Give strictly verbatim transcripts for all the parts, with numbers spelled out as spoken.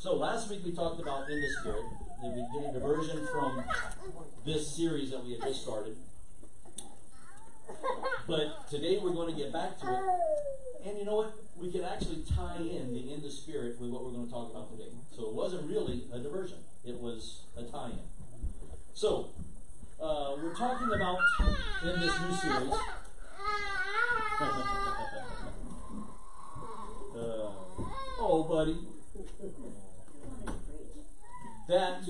So last week we talked about in the Spirit, that we did a diversion from this series that we had just started. But today we're going to get back to it. And you know what? We can actually tie in the in the Spirit with what we're going to talk about today. So it wasn't really a diversion. It was a tie-in. So, uh, we're talking about in this new series. uh, oh, buddy. That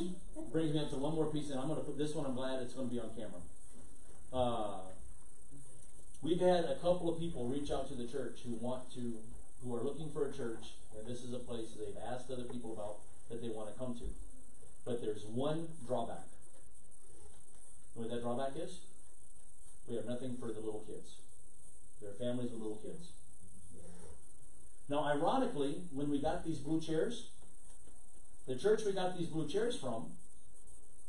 brings me up to one more piece, and I'm going to put this one, I'm glad it's going to be on camera. Uh, we've had a couple of people reach out to the church who want to, who are looking for a church, and this is a place they've asked other people about that they want to come to. But there's one drawback. You know what that drawback is? We have nothing for the little kids. There are families with little kids. Now, ironically, when we got these blue chairs, the church we got these blue chairs from,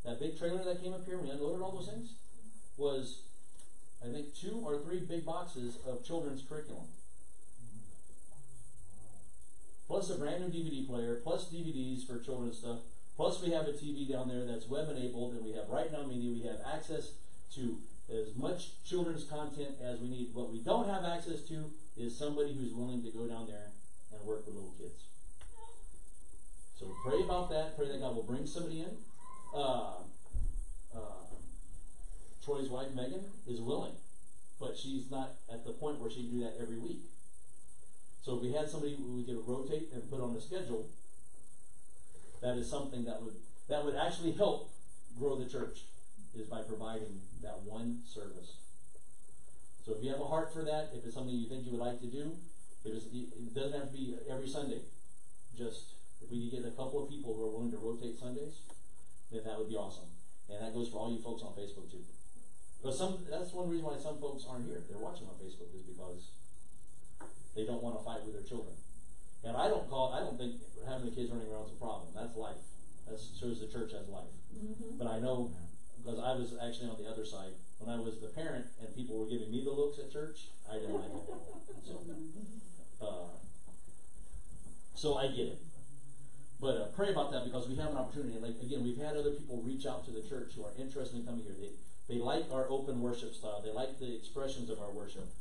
that big trailer that came up here, we unloaded all those things, was, I think, two or three big boxes of children's curriculum. Plus a brand new D V D player, plus D V Ds for children's stuff, plus we have a T V down there that's web-enabled, and we have Right Now Media, we have access to as much children's content as we need. What we don't have access to is somebody who's willing to go down there and work with little kids. So pray about that. Pray that God will bring somebody in. Uh, uh, Troy's wife, Megan, is willing, but she's not at the point where she can do that every week. So if we had somebody we could rotate and put on a schedule, that is something that would that would actually help grow the church, is by providing that one service. So if you have a heart for that, if it's something you think you would like to do, if it's, it doesn't have to be every Sunday, just... if we could get a couple of people who are willing to rotate Sundays, then that would be awesome. And that goes for all you folks on Facebook, too. But some that's one reason why some folks aren't here. They're watching on Facebook is because they don't want to fight with their children. And I don't call I don't think having the kids running around is a problem. That's life. That shows the church has life. Mm-hmm. But I know, because I was actually on the other side. When I was the parent and people were giving me the looks at church, I didn't like it. So, uh, so I get it. But uh, pray about that, because we have an opportunity. Like, again, we've had other people reach out to the church who are interested in coming here. They, they like our open worship style. They like the expressions of our worship.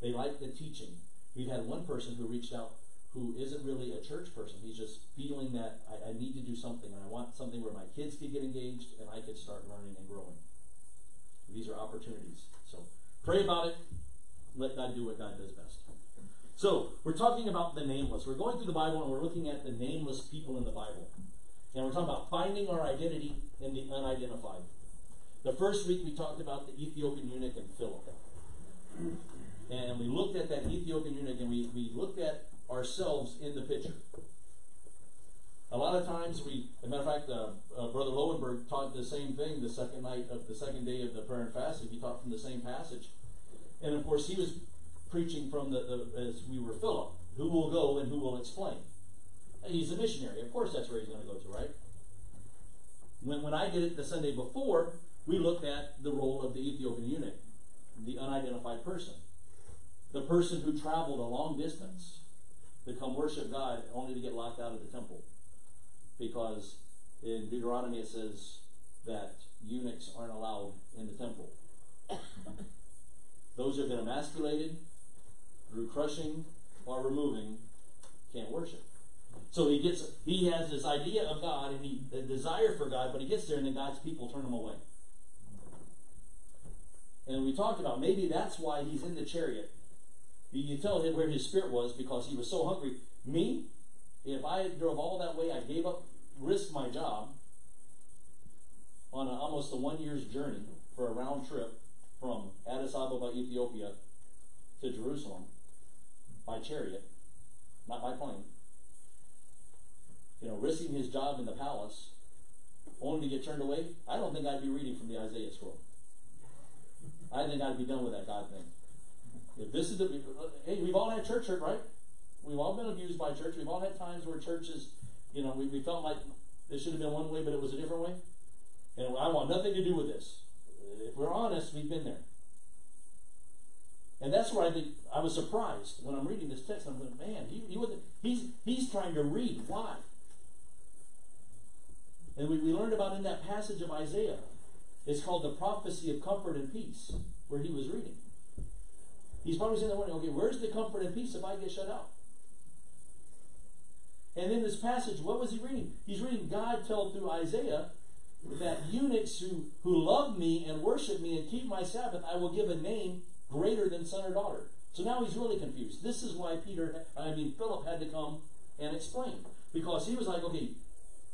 They like the teaching. We've had one person who reached out who isn't really a church person. He's just feeling that I, I need to do something, and I want something where my kids can get engaged and I can start learning and growing. These are opportunities. So pray about it. Let God do what God does best. So, we're talking about the nameless. We're going through the Bible and we're looking at the nameless people in the Bible. And we're talking about finding our identity in the unidentified. The first week we talked about the Ethiopian eunuch and Philip. And we looked at that Ethiopian eunuch and we, we looked at ourselves in the picture. A lot of times we, as a matter of fact, uh, uh, Brother Lowenberg taught the same thing the second night of the second day of the prayer and fasting. He taught from the same passage. And of course he was preaching from the, the as we were Philip, who will go and who will explain. He's a missionary. Of course that's where he's going to go to, right? When, when I did it the Sunday before, we looked at the role of the Ethiopian eunuch, the unidentified person, the person who traveled a long distance to come worship God only to get locked out of the temple. Because in Deuteronomy it says that eunuchs aren't allowed in the temple. Those who have been emasculated through crushing or removing can't worship. So he gets, he has this idea of God and he, the desire for God, but he gets there and then God's people turn him away. And we talked about maybe that's why he's in the chariot. You can tell him where his spirit was because he was so hungry. Me, if I drove all that way, I gave up, risked my job on a, almost a one year's journey for a round trip from Addis Ababa, Ethiopia, to Jerusalem by chariot, not by plane. You know, risking his job in the palace, only to get turned away. I don't think I'd be reading from the Isaiah scroll. I think I'd be done with that God thing. If this is the, hey, we've all had church hurt, right? We've all been abused by church. We've all had times where churches, you know, we, we felt like it should have been one way, but it was a different way. And I want nothing to do with this. If we're honest, we've been there. And that's where I think I was surprised when I'm reading this text. I'm going, man, he, he he's, he's trying to read. Why? learned about in that passage of Isaiah is called the prophecy of comfort and peace, where he was reading. He's probably saying, okay, where's the comfort and peace if I get shut out? And in this passage, what was he reading? He's reading God told through Isaiah that eunuchs who, who love me and worship me and keep my Sabbath, I will give a name greater than son or daughter. So now he's really confused. This is why Peter, I mean Philip had to come and explain. Because he was like, okay,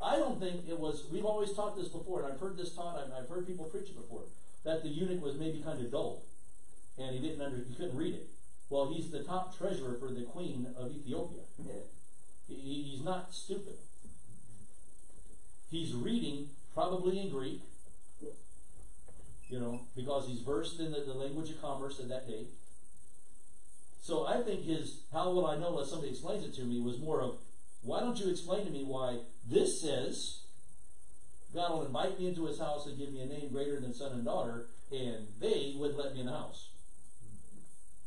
I don't think it was, we've always taught this before, and I've heard this taught, I've, I've heard people preach it before, that the eunuch was maybe kind of dull, and he didn't under, he couldn't read it. Well, he's the top treasurer for the queen of Ethiopia. He, he's not stupid. He's reading probably in Greek, you know, because he's versed in the, the language of commerce at that day. So I think his, how will I know unless somebody explains it to me, was more of, why don't you explain to me why this says God will invite me into his house and give me a name greater than son and daughter, and they would let me in the house.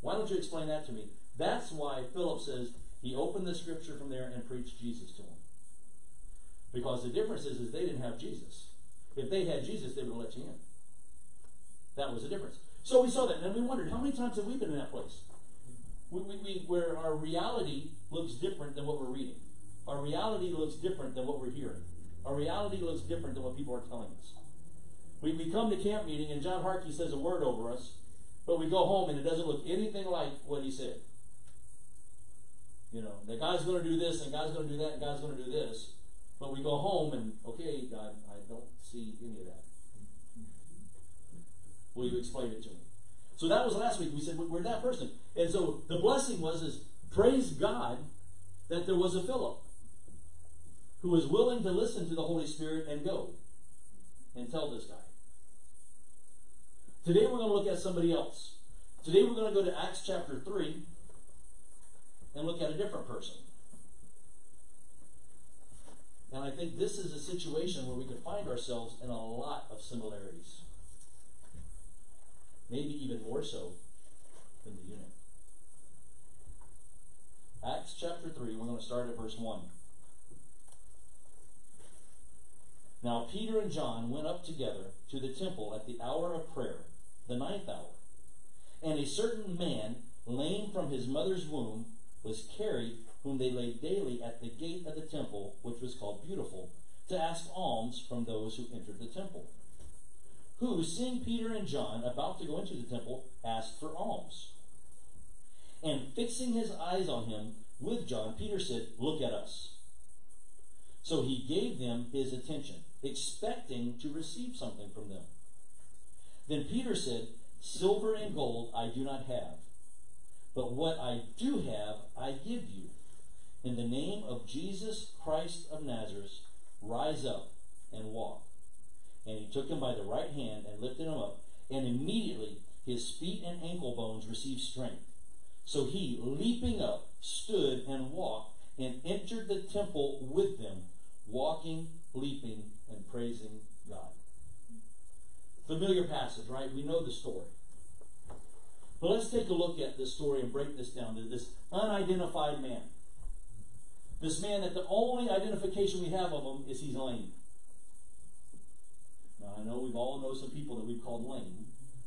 Why don't you explain that to me? That's why Philip says he opened the scripture from there and preached Jesus to them. Because the difference is, is they didn't have Jesus. If they had Jesus, they would have let you in. That was the difference. So we saw that, and we wondered, how many times have we been in that place? We, we, we, where our reality looks different than what we're reading. Our reality looks different than what we're hearing. Our reality looks different than what people are telling us. We, we come to camp meeting and John Harkey says a word over us, but we go home and it doesn't look anything like what he said. You know, that God's going to do this, and God's going to do that, and God's going to do this. But we go home and, okay, God, I don't see any of that. Will you explain it to me? So that was last week. We said, we're that person. And so the blessing was, is praise God that there was a Philip who was willing to listen to the Holy Spirit and go and tell this guy. Today we're going to look at somebody else. Today we're going to go to Acts chapter three and look at a different person. And I think this is a situation where we could find ourselves in a lot of similarities. Maybe even more so than the eunuch. Acts chapter three, we're going to start at verse one. Now Peter and John went up together to the temple at the hour of prayer, the ninth hour. And a certain man, lame from his mother's womb, was carried, whom they laid daily at the gate of the temple, which was called Beautiful, to ask alms from those who entered the temple. Who, seeing Peter and John about to go into the temple, asked for alms. And fixing his eyes on him with John, Peter said, "Look at us." So he gave them his attention, expecting to receive something from them. Then Peter said, "Silver and gold I do not have, but what I do have I give you. In the name of Jesus Christ of Nazareth, rise up and walk." And he took him by the right hand and lifted him up, and immediately his feet and ankle bones received strength. So he, leaping up, stood and walked, and entered the temple with them, walking, leaping, and praising God. Familiar passage, right? We know the story. But let's take a look at this story and break this down to this unidentified man. This man that the only identification we have of him is he's lame. Now, I know we've all know some people that we've called lame.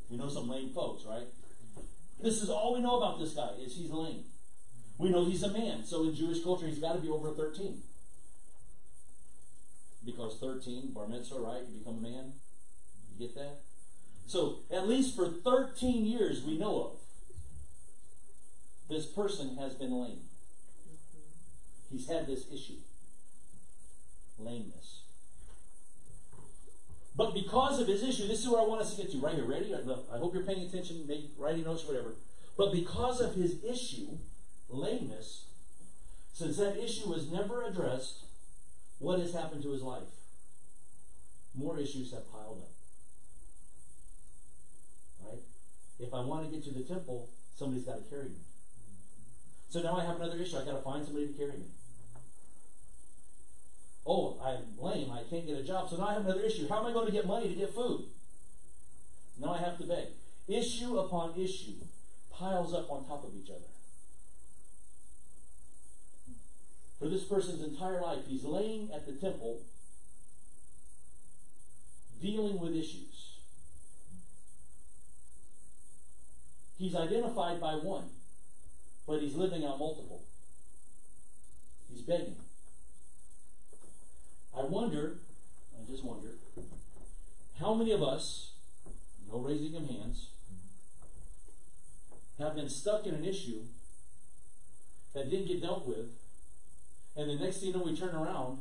We know some lame folks, right? This is all we know about this guy, is he's lame. We know he's a man, so in Jewish culture he's got to be over thirteen. Because thirteen, bar mitzvah, right? You become a man. You get that? So, at least for thirteen years we know of, this person has been lame. He's had this issue. Lameness. But because of his issue, this is where I want us to get to. Right here, ready? I hope you're paying attention, maybe writing notes, whatever. But because of his issue, lameness, since that issue was never addressed, what has happened to his life? More issues have piled up. Right? If I want to get to the temple, somebody's got to carry me. So now I have another issue. I've got to find somebody to carry me. Oh, I'm lame. I can't get a job. So now I have another issue. How am I going to get money to get food? Now I have to beg. Issue upon issue piles up on top of each other. For this person's entire life, he's laying at the temple dealing with issues. He's identified by one, but he's living on multiple. He's begging. I wonder, I just wonder, how many of us, no raising of hands, have been stuck in an issue that didn't get dealt with, and the next thing you know, we turn around,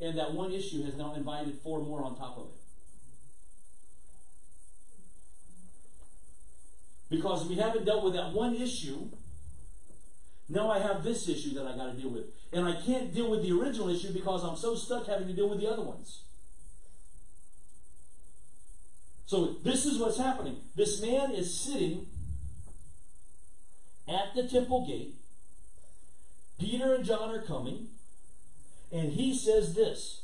and that one issue has now invited four more on top of it. Because we haven't dealt with that one issue, now I have this issue that I got to deal with. And I can't deal with the original issue because I'm so stuck having to deal with the other ones. So this is what's happening. This man is sitting at the temple gate. Peter and John are coming. And he says this.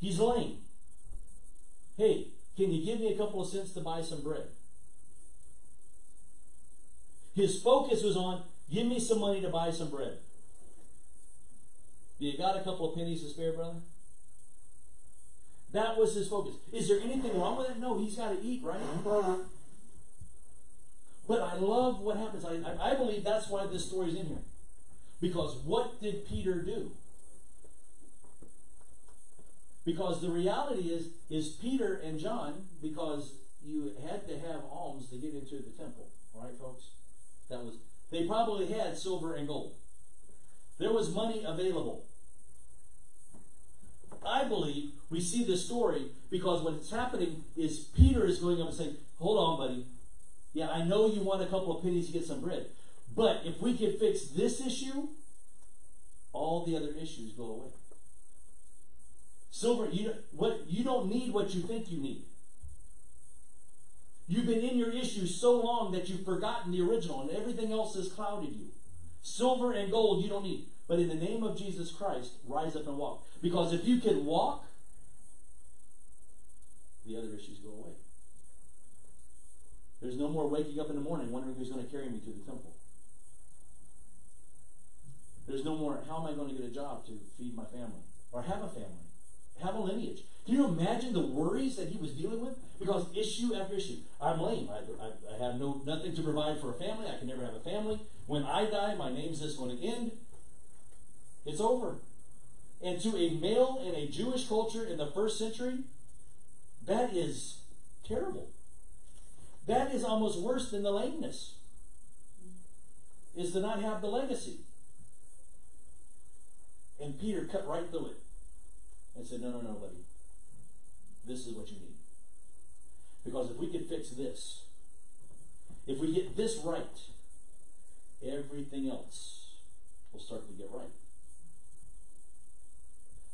He's lame. Hey, can you give me a couple of cents to buy some bread? His focus was on, give me some money to buy some bread. You got a couple of pennies to spare, brother? That was his focus. Is there anything wrong with it? No, he's got to eat, right? But I love what happens. I, I believe that's why this story's in here. Because what did Peter do? Because the reality is, is Peter and John, because you had to have alms to get into the temple. All right, folks? That was, they probably had silver and gold. There was money available. I believe we see this story because what's happening is Peter is going up and saying, hold on, buddy. Yeah, I know you want a couple of pennies to get some bread. But if we can fix this issue, all the other issues go away. Silver, you, what, you don't need what you think you need. You've been in your issue so long that you've forgotten the original and everything else has clouded you. Silver and gold you don't need. But in the name of Jesus Christ, rise up and walk. Because if you can walk, the other issues go away. There's no more waking up in the morning wondering who's going to carry me to the temple. There's no more, how am I going to get a job to feed my family? Or have a family? Have a lineage. Can you imagine the worries that he was dealing with? Because issue after issue. I'm lame. I, I, I have no nothing to provide for a family. I can never have a family. When I die, my name's just going to end. It's over. And to a male in a Jewish culture in the first century, that is terrible. That is almost worse than the lameness, is to not have the legacy. And Peter cut right through it. And said, no, no, no, buddy. This is what you need. Because if we can fix this, if we get this right, everything else will start to get right.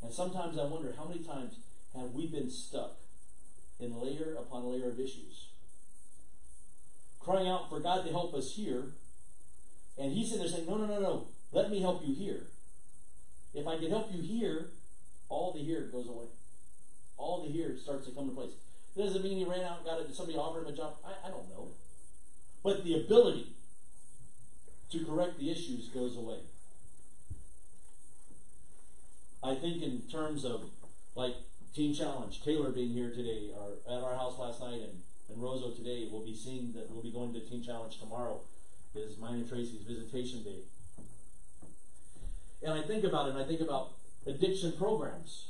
And sometimes I wonder how many times have we been stuck in layer upon layer of issues. Crying out for God to help us here, and he's in there saying, no, no, no, no, let me help you here. If I can help you here, all the here goes away. All the here starts to come to place. It doesn't mean he ran out and got it. Did somebody offer him a job? I, I don't know. But the ability to correct the issues goes away. I think in terms of like Teen Challenge, Taylor being here today, or at our house last night, and, and Roseau today, we'll be seeing that we'll be going to Teen Challenge tomorrow. Is mine and Tracy's visitation day. And I think about it, and I think about addiction programs.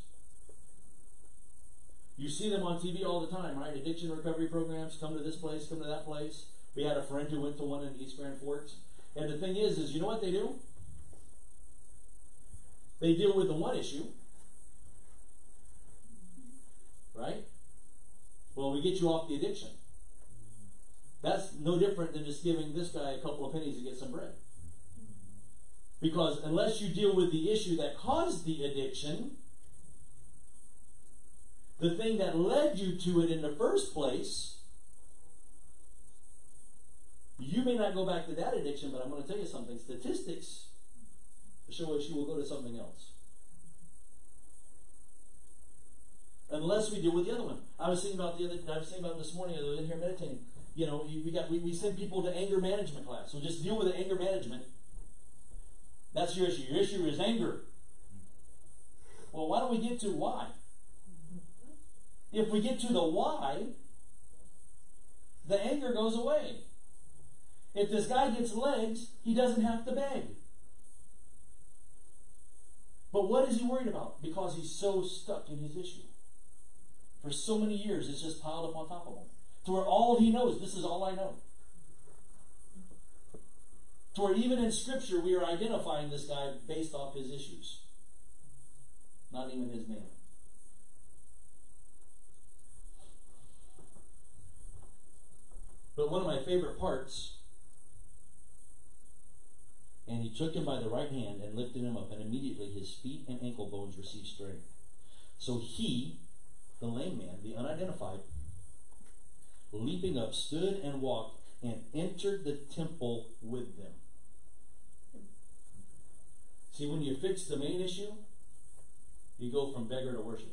You see them on T V all the time, right? Addiction recovery programs, come to this place, come to that place. We had a friend who went to one in East Grand Forks. And the thing is, is you know what they do? They deal with the one issue. Right? Well, we get you off the addiction. That's no different than just giving this guy a couple of pennies to get some bread. Because unless you deal with the issue that caused the addiction, the thing that led you to it in the first place, you may not go back to that addiction, but I'm going to tell you something. Statistics show us you will go to something else. Unless we deal with the other one. I was thinking about the other, I was thinking about this morning as I was in here meditating. You know, we, got, we, we send people to anger management class. So just deal with the anger management. That's your issue. Your issue is anger. Well, why don't we get to why? If we get to the why, the anger goes away. If this guy gets legs, he doesn't have to beg. But what is he worried about? Because he's so stuck in his issue. For so many years, it's just piled up on top of him. To where all he knows, this is all I know. To where even in Scripture, we are identifying this guy based off his issues. Not even his name. But one of my favorite parts, and he took him by the right hand and lifted him up, and immediately his feet and ankle bones received strength. So he, the lame man, the unidentified, leaping up, stood and walked, and entered the temple with them. See, when you fix the main issue, you go from beggar to worshiper.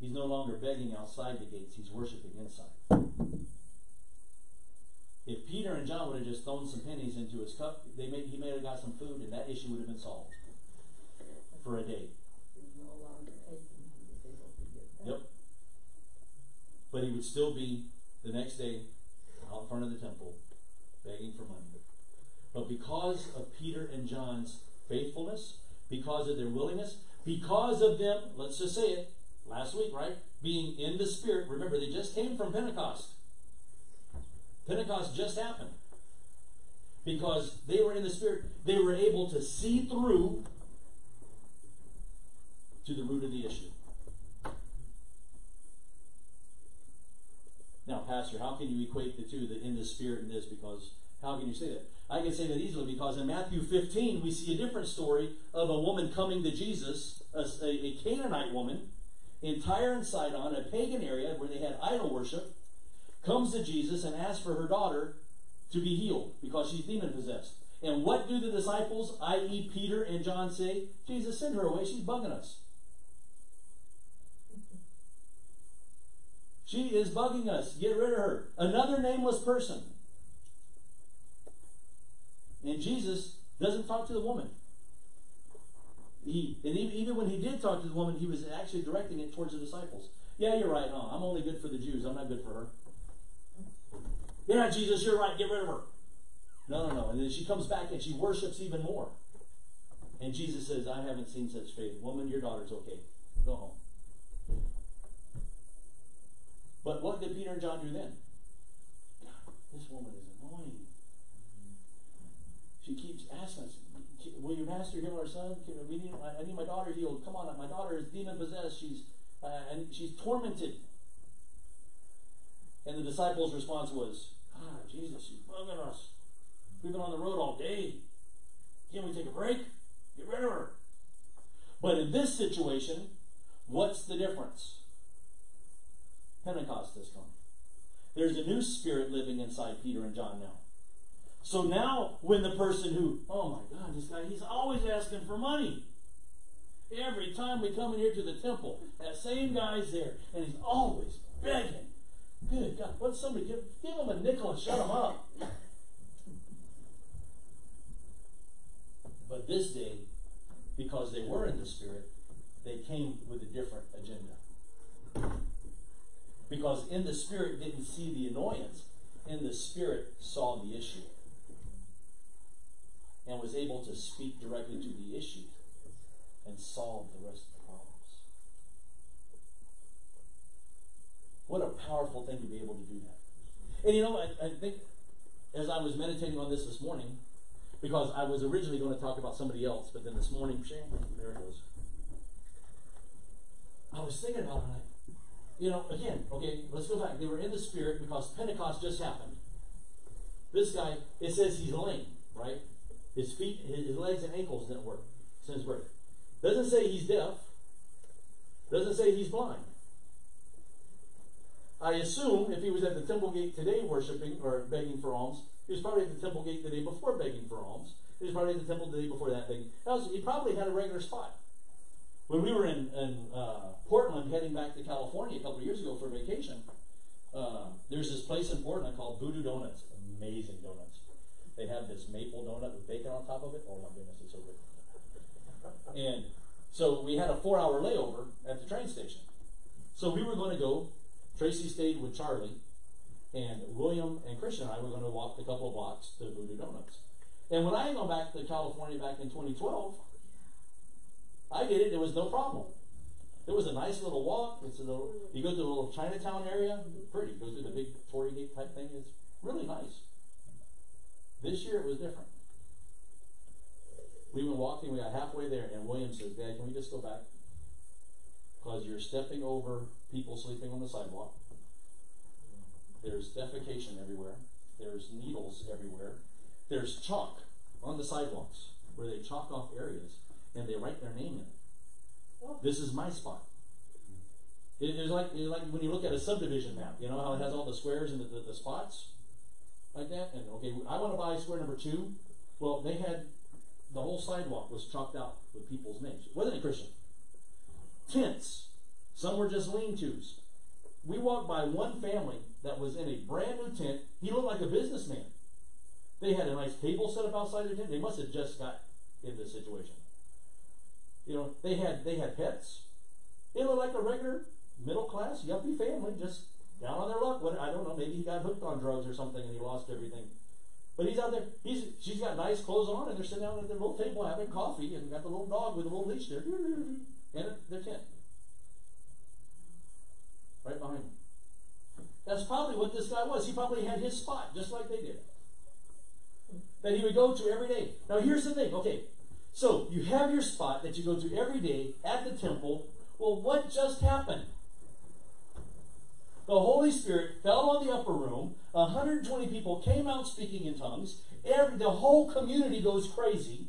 He's no longer begging outside the gates, he's worshiping inside. If Peter and John would have just thrown some pennies into his cup, they may, he may have got some food, and that issue would have been solved for a day. Yep. But he would still be, the next day, out in front of the temple, begging for money. But because of Peter and John's faithfulness, because of their willingness, because of them, let's just say it, last week, right? Being in the Spirit. Remember, they just came from Pentecost. Pentecost just happened. Because they were in the Spirit, they were able to see through to the root of the issue. Now, Pastor, how can you equate the two, the in the Spirit and this? Because how can you say that? I can say that easily because in Matthew fifteen, we see a different story of a woman coming to Jesus, a, a Canaanite woman, in Tyre and Sidon, a pagan area where they had idol worship, comes to Jesus and asks for her daughter to be healed because she's demon-possessed. And what do the disciples, that is. Peter and John, say? Jesus, send her away. She's bugging us. She is bugging us. Get rid of her. Another nameless person. And Jesus doesn't talk to the woman. He, and even when he did talk to the woman, he was actually directing it towards the disciples. Yeah, you're right, huh? I'm only good for the Jews. I'm not good for her. Yeah, Jesus, you're right. Get rid of her. No, no, no. And then she comes back and she worships even more. And Jesus says, I haven't seen such faith. Woman, your daughter's okay. Go home. But what did Peter and John do then? God, this woman is annoying. She keeps asking us, will your master heal our son? Can we need, I need my daughter healed. Come on, my daughter is demon-possessed. She's, uh, and she's tormented. And the disciples' response was, God, Jesus, you're bugging us. We've been on the road all day. Can't we take a break? Get rid of her. But in this situation, what's the difference? Pentecost has come. There's a new spirit living inside Peter and John now. So now, when the person who, oh my God, this guy, he's always asking for money. Every time we come in here to the temple, that same guy's there, and he's always begging. Good God, what's somebody give? Give him a nickel and shut him up. But this day, because they were in the Spirit, they came with a different agenda. Because in the Spirit didn't see the annoyance. In the Spirit saw the issue. And was able to speak directly to the issue. And solve the rest of the problems. What a powerful thing to be able to do that. And you know, I, I think as I was meditating on this this morning, because I was originally going to talk about somebody else, but then this morning, there it goes. I was thinking about it. You know, again, okay, let's go back. They were in the Spirit because Pentecost just happened. This guy, it says he's lame, right? His feet, his legs and ankles didn't work since birth. Doesn't say he's deaf. Doesn't say he's blind. I assume if he was at the temple gate today worshiping or begging for alms, he was probably at the temple gate the day before begging for alms. He was probably at the temple the day before that begging. That was, he probably had a regular spot. When we were in, in uh, Portland, heading back to California a couple of years ago for vacation, uh, there's this place in Portland called Voodoo Donuts. Amazing donuts. They have this maple donut with bacon on top of it. Oh my goodness, it's so good. And So we had a four-hour layover at the train station. So we were going to go. Tracy stayed with Charlie, and William and Christian and I were going to walk a couple of blocks to Voodoo Donuts. And when I go back to California back in twenty twelve, I did it. There was no problem. It was a nice little walk. It's a little, you go to the little Chinatown area, pretty. Go through the big Torii Gate type thing. It's really nice. This year it was different. We went walking. We got halfway there, and William says, "Dad, can we just go back? Because you're stepping over people sleeping on the sidewalk. There's defecation everywhere. There's needles everywhere. There's chalk on the sidewalks where they chalk off areas and they write their name in it. This is my spot." It, it's, like, it's like when you look at a subdivision map, you know how it has all the squares and the, the, the spots like that? And okay, I want to buy square number two. Well, they had, the whole sidewalk was chalked out with people's names. Wasn't it, Christian? Tents. Some were just lean-tos. We walked by one family that was in a brand new tent. He looked like a businessman. They had a nice table set up outside their tent. They must have just got in this situation. You know, they had they had pets. They looked like a regular middle-class yuppie family, just down on their luck. What, I don't know, maybe he got hooked on drugs or something and he lost everything. But he's out there. He's she's got nice clothes on, and they're sitting down at their little table having coffee, and got the little dog with a little leash there, and their tent right behind them. That's probably what this guy was. He probably had his spot just like they did, that he would go to every day. Now here's the thing, okay, so you have your spot that you go to every day at the temple. Well, what just happened? The Holy Spirit fell on the upper room, one hundred twenty people came out speaking in tongues, every, the whole community goes crazy.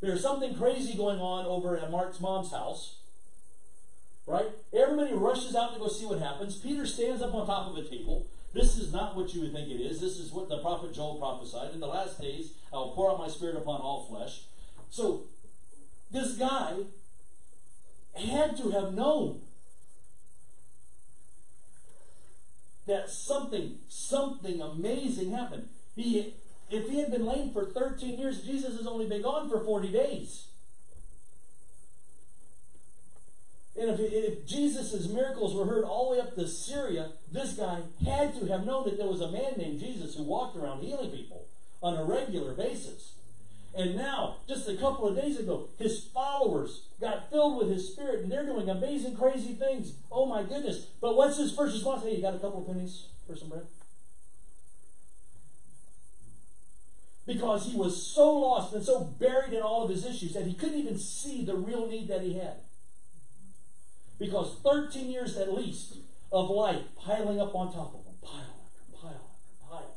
There's something crazy going on over at Mark's mom's house, right? Everybody rushes out to go see what happens. Peter stands up on top of a table. This is not what you would think it is. This is what the prophet Joel prophesied. "In the last days, I will pour out my spirit upon all flesh." So this guy had to have known that something, something amazing happened. He, if he had been lame for thirteen years, Jesus has only been gone for forty days. And if, if Jesus' miracles were heard all the way up to Syria, this guy had to have known that there was a man named Jesus who walked around healing people on a regular basis. And now, just a couple of days ago, his followers got filled with his spirit, and they're doing amazing, crazy things. Oh my goodness. But what's his first response? "Hey, you got a couple of pennies for some bread?" Because he was so lost and so buried in all of his issues that he couldn't even see the real need that he had. Because thirteen years at least of life piling up on top of them, pile after pile after pile,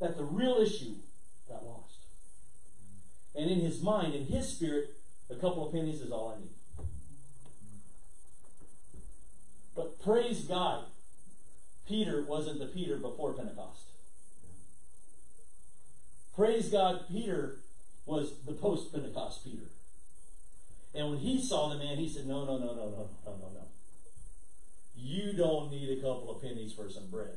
that the real issue got lost. And in his mind, in his spirit, a couple of pennies is all I need. But praise God, Peter wasn't the Peter before Pentecost. Praise God, Peter was the post-Pentecost Peter. And when he saw the man, he said, "No, no, no, no, no, no, no, no. You don't need a couple of pennies for some bread.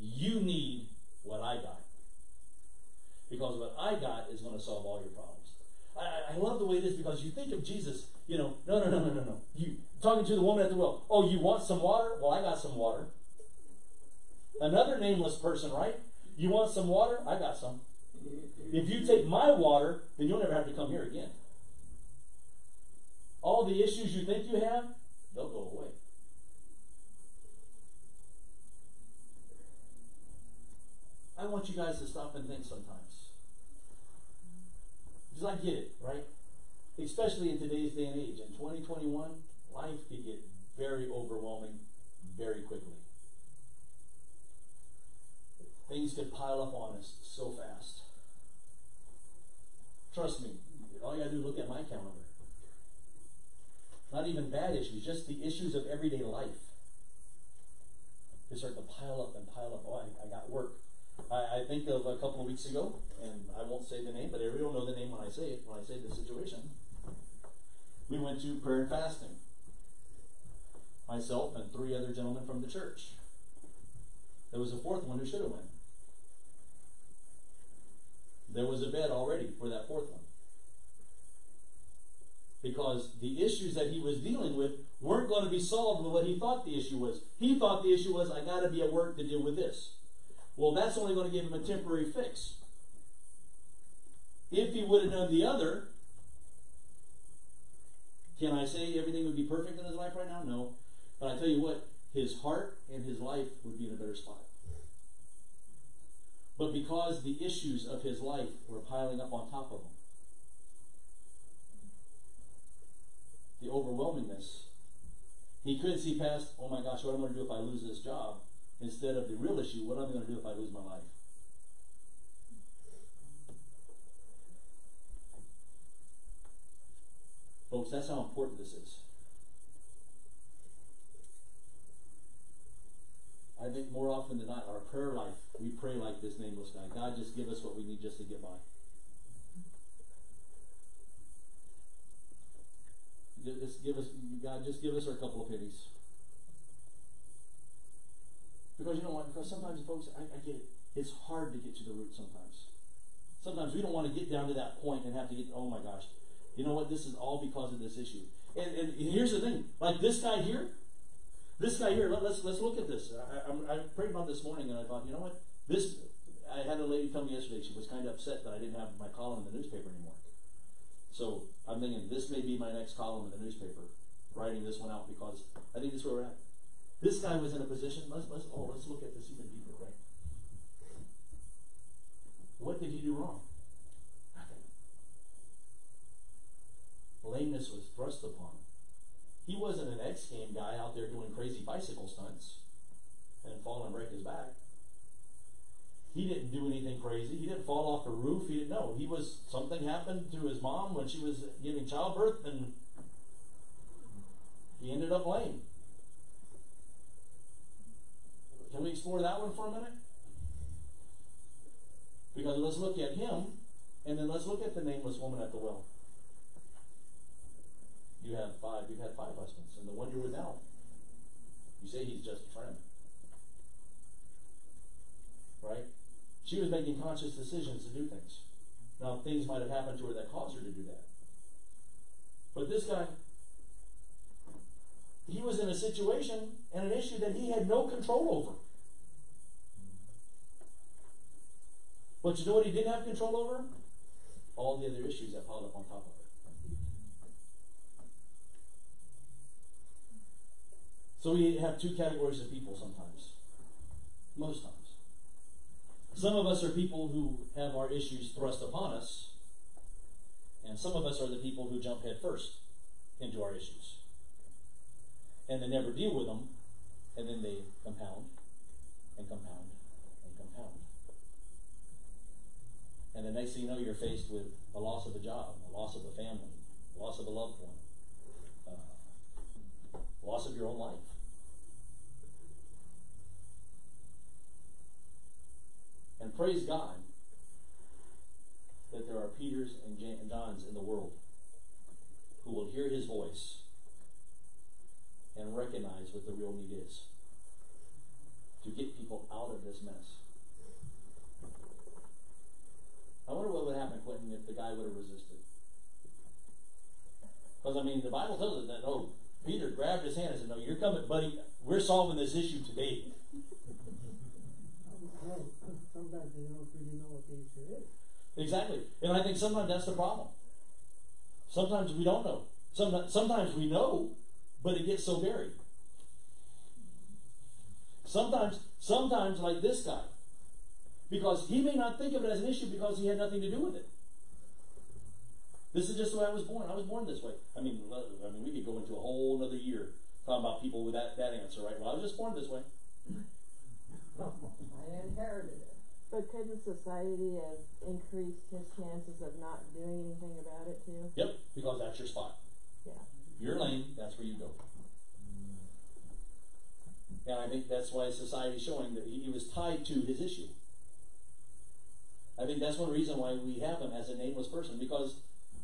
You need what I got. Because what I got is going to solve all your problems." I, I love the way it is, because you think of Jesus, you know, no, no, no, no, no, no. You talking to the woman at the well. "Oh, you want some water? Well, I got some water." Another nameless person, right? "You want some water? I got some. If you take my water, then you'll never have to come here again. All the issues you think you have, they'll go away." I want you guys to stop and think sometimes. Because I get it, right? Especially in today's day and age. In twenty twenty-one, life can get very overwhelming very quickly. Things can pile up on us so fast. Trust me, all you gotta do is look at my calendar. Not even bad issues, just the issues of everyday life. They start to pile up and pile up. Oh, I, I got work. I, I think of a couple of weeks ago, and I won't say the name, but everyone will know the name when I say it, when I say the situation. We went to prayer and fasting. Myself and three other gentlemen from the church. There was a fourth one who should have went. There was a bed already for that fourth one. because the issues that he was dealing with weren't going to be solved with what he thought the issue was. He thought the issue was, I got to be at work to deal with this. Well, that's only going to give him a temporary fix. If he would have done the other, can I say everything would be perfect in his life right now? No. But I tell you what, his heart and his life would be in a better spot. But because the issues of his life were piling up on top of him, the overwhelmingness, he couldn't see past, oh my gosh, what am I going to do if I lose this job? Instead of the real issue, what am I going to do if I lose my life? Folks, that's how important this is. I think more often than not, our prayer life, we pray like this nameless guy. God, just give us what we need just to get by. Just give us, God, just give us our couple of pennies. Because you know what? Because sometimes, folks, I, I get it. It's hard to get to the root sometimes. Sometimes we don't want to get down to that point and have to get, oh my gosh, you know what? This is all because of this issue. And, and, and here's the thing. Like this guy here, This guy here, let, let's let's look at this. I, I, I prayed about this morning, and I thought, you know what? This, I had a lady tell me yesterday she was kind of upset that I didn't have my column in the newspaper anymore. So I'm thinking this may be my next column in the newspaper, writing this one out, because I think this is where we're at. This guy was in a position. Let's let's oh let's look at this even deeper, right? What did he do wrong? Nothing. Lameness was thrust upon him. He wasn't an X-game guy out there doing crazy bicycle stunts and fall and break his back. He didn't do anything crazy. He didn't fall off a roof. He didn't know. He was, something happened to his mom when she was giving childbirth, and he ended up lame. Can we explore that one for a minute? Because let's look at him, and then let's look at the nameless woman at the well. You have five, you've had five husbands, and the one you're with now, you say he's just a friend. Right? She was making conscious decisions to do things. Now, things might have happened to her that caused her to do that. But this guy, he was in a situation and an issue that he had no control over. But you know what he didn't have control over? All the other issues that piled up on top of it. So we have two categories of people sometimes. Most times. Some of us are people who have our issues thrust upon us, and some of us are the people who jump head first into our issues. And they never deal with them, and then they compound, and compound, and compound. And the next thing you know, you're faced with a loss of a job, a loss of a family, a loss of a loved one, uh, loss of your own life. And praise God that there are Peters and Johns in the world who will hear his voice and recognize what the real need is to get people out of this mess. I wonder what would happen, Clinton, if the guy would have resisted. Because, I mean, the Bible tells us that, oh, Peter grabbed his hand and said, no, you're coming, buddy. We're solving this issue today. Sometimes they don't really know what the issue is. Exactly. And I think sometimes that's the problem. Sometimes we don't know. Sometimes, sometimes we know, but it gets so buried. Sometimes, sometimes like this guy, because he may not think of it as an issue because he had nothing to do with it. This is just the way I was born. I was born this way. I mean, I mean, we could go into a whole other year talking about people with that, that answer, right? Well, I was just born this way. I inherited it. But couldn't society have increased his chances of not doing anything about it too? Yep, because that's your spot. Yeah. Your lane, that's where you go. And I think that's why society's showing that he was tied to his issue. I think that's one reason why we have him as a nameless person, because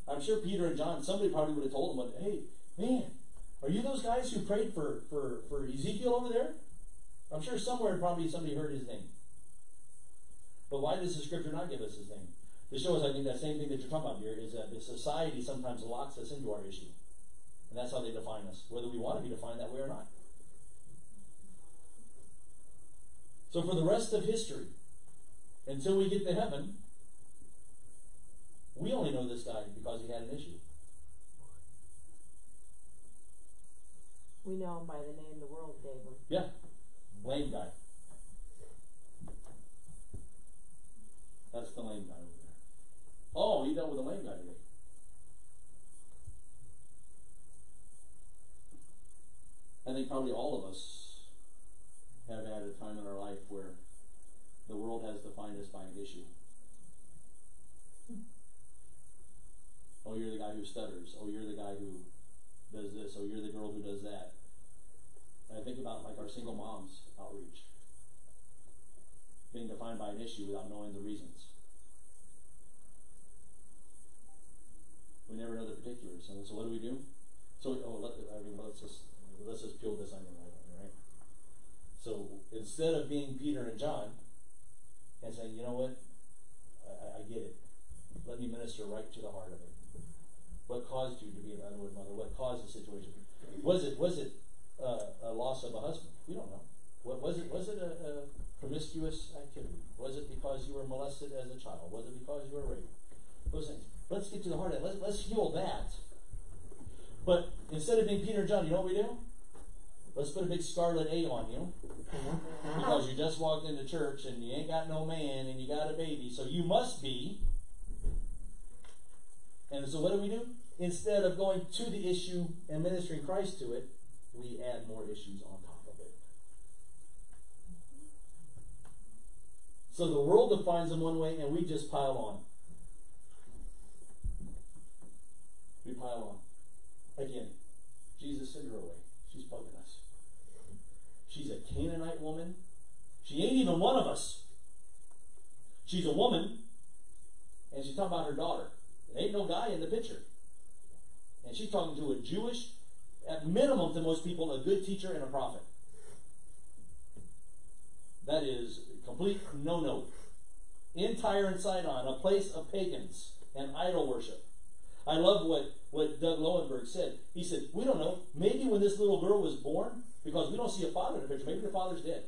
I'm sure Peter and John, somebody probably would have told him, hey, man, are you those guys who prayed for, for, for Ezekiel over there? I'm sure somewhere probably somebody heard his name. But why does the scripture not give us his name? This shows, I think, that same thing that you're talking about here is that the society sometimes locks us into our issue. And that's how they define us, whether we want to be defined that way or not. So for the rest of history, until we get to heaven, we only know this guy because he had an issue. We know him by the name the world gave him. Yeah. Lame guy. That's the lame guy over there. Oh, he dealt with a lame guy today. I think probably all of us have had a time in our life where the world has defined us by an issue. Hmm. Oh, you're the guy who stutters. Oh, you're the guy who does this. Oh, you're the girl who does that. And I think about like our single moms outreach. Being defined by an issue without knowing the reasons. We never know the particulars. And so what do we do? So oh, let, I mean, let's just let's just peel this onion right on, right? So instead of being Peter and John and saying, you know what, I, I get it. Let me minister right to the heart of it. What caused you to be an unwed mother? What caused the situation? Was it was it uh, a loss of a husband? We don't know. What was it? Was it a, a promiscuous activity? Was it because you were molested as a child? Was it because you were raped? Those things. Let's get to the heart of it. Let's, let's heal that. But instead of being Peter and John, you know what we do? Let's put a big scarlet A on you. Because you just walked into church and you ain't got no man and you got a baby. So you must be. And so what do we do? Instead of going to the issue and ministering Christ to it, we add more issues on top of it. So the world defines them one way and we just pile on. We pile on. Again, Jesus sent her away. She's bugging us. She's a Canaanite woman. She ain't even one of us. She's a woman. And she's talking about her daughter. There ain't no guy in the picture. And she's talking to a Jewish, at minimum to most people, a good teacher and a prophet. That is a complete no-no. In Tyre and Sidon, a place of pagans and idol worship. I love what, what Doug Lowenberg said. He said, we don't know. Maybe when this little girl was born, because we don't see a father in the picture, maybe the father's dead.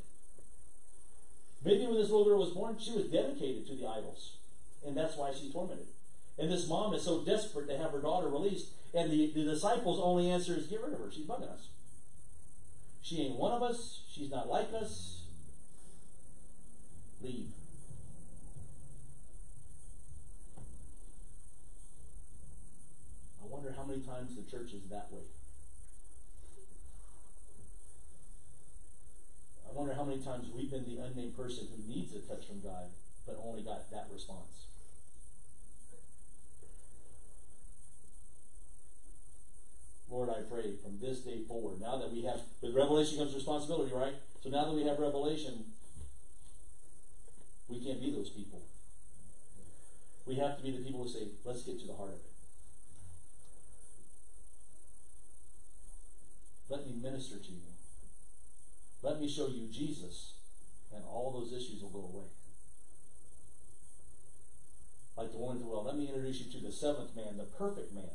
Maybe when this little girl was born, she was dedicated to the idols. And that's why she's tormented. And this mom is so desperate to have her daughter released, and the, the disciples' only answer is, get rid of her. She's bugging us. She ain't one of us. She's not like us. Leave. I wonder how many times the church is that way. I wonder how many times we've been the unnamed person who needs a touch from God, but only got that response. Lord, I pray from this day forward, now that we have, with revelation comes responsibility, right? So now that we have revelation, we can't be those people. We have to be the people who say, let's get to the heart of it. Let me minister to you. Let me show you Jesus, and all those issues will go away. Like the woman at the well, let me introduce you to the seventh man, the perfect man.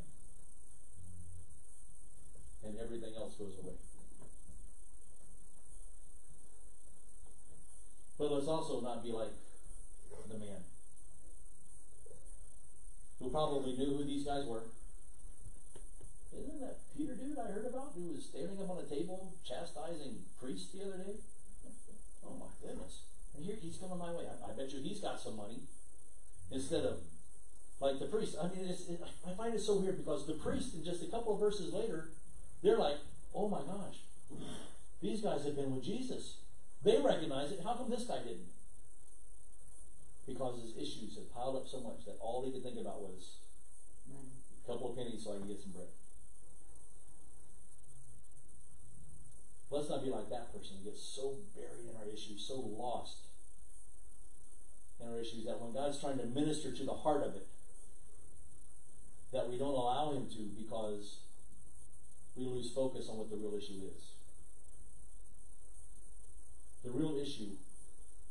And everything else goes away. But let's also not be like the man who probably knew who these guys were. Isn't that Peter dude I heard about who was standing up on a table chastising priests the other day? Oh my goodness. And here he's coming my way. I, I bet you he's got some money. Instead of like the priest. I mean, it's, it, I find it so weird because the priest, just a couple of verses later, they're like, oh my gosh, these guys have been with Jesus. They recognize it. How come this guy didn't? Because his issues had piled up so much that all he could think about was a couple of pennies so I can get some bread. Let's not be like that person who gets so buried in our issues, so lost in our issues, that when God's trying to minister to the heart of it, that we don't allow him to because we lose focus on what the real issue is. The real issue